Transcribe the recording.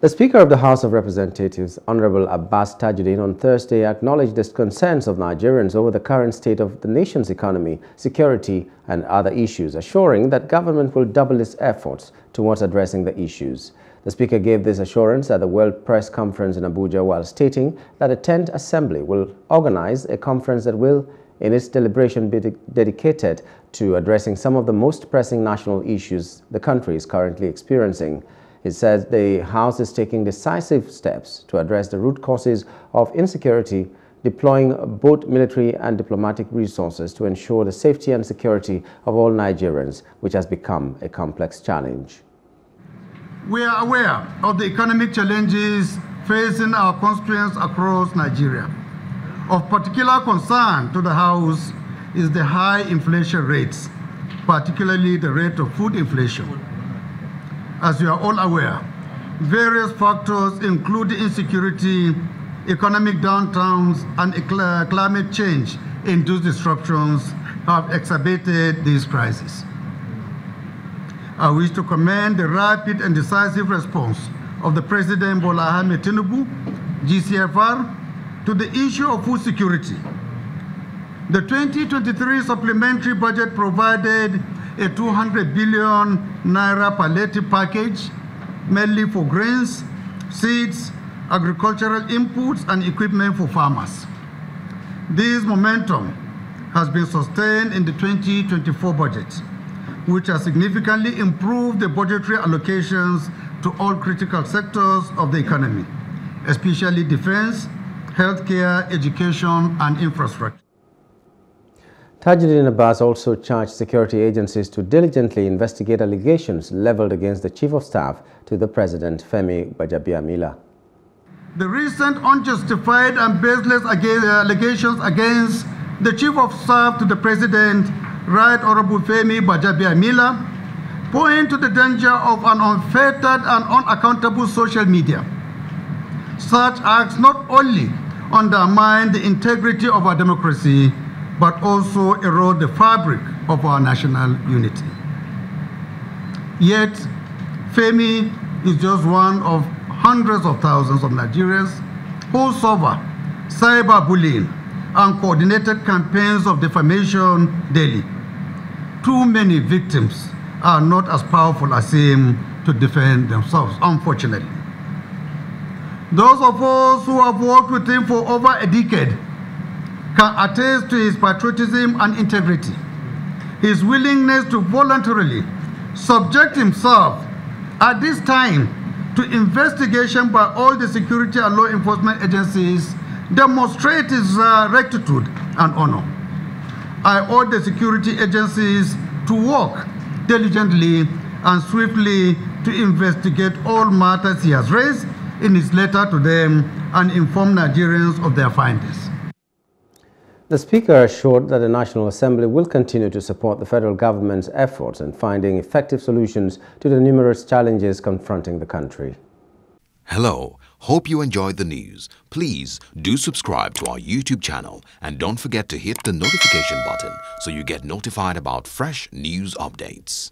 The Speaker of the House of Representatives, Honorable Abbas Tajudeen, on Thursday acknowledged the concerns of Nigerians over the current state of the nation's economy, security and other issues, assuring that government will double its efforts towards addressing the issues. The Speaker gave this assurance at the World Press Conference in Abuja while stating that the 10th Assembly will organize a conference that will, in its deliberation, be dedicated to addressing some of the most pressing national issues the country is currently experiencing. It says the House is taking decisive steps to address the root causes of insecurity, deploying both military and diplomatic resources to ensure the safety and security of all Nigerians, which has become a complex challenge. We are aware of the economic challenges facing our constituents across Nigeria. Of particular concern to the House is the high inflation rates, particularly the rate of food inflation. As you are all aware, various factors including insecurity, economic downturns, and climate change-induced disruptions have exacerbated these crises. I wish to commend the rapid and decisive response of the President Bola Ahmed Tinubu, GCFR, to the issue of food security. The 2023 supplementary budget provided a 200 billion naira palliative package, mainly for grains, seeds, agricultural inputs, and equipment for farmers. This momentum has been sustained in the 2024 budget, which has significantly improved the budgetary allocations to all critical sectors of the economy, especially defense, healthcare, education, and infrastructure. Tajudeen Abbas also charged security agencies to diligently investigate allegations leveled against the Chief of Staff to the President, Femi Gbajabiamila. The recent unjustified and baseless allegations against the Chief of Staff to the President, Right Honorable Femi Gbajabiamila, point to the danger of an unfettered and unaccountable social media. Such acts not only undermine the integrity of our democracy, but also erode the fabric of our national unity. Yet, Femi is just one of hundreds of thousands of Nigerians who suffer cyberbullying and coordinated campaigns of defamation daily. Too many victims are not as powerful as him to defend themselves, unfortunately. Those of us who have worked with him for over a decade can attest to his patriotism and integrity, his willingness to voluntarily subject himself at this time to investigation by all the security and law enforcement agencies, demonstrates his rectitude and honor. I urge the security agencies to work diligently and swiftly to investigate all matters he has raised in his letter to them and inform Nigerians of their findings. The Speaker assured that the National Assembly will continue to support the federal government's efforts in finding effective solutions to the numerous challenges confronting the country. Hello, hope you enjoyed the news. Please do subscribe to our YouTube channel and don't forget to hit the notification button so you get notified about fresh news updates.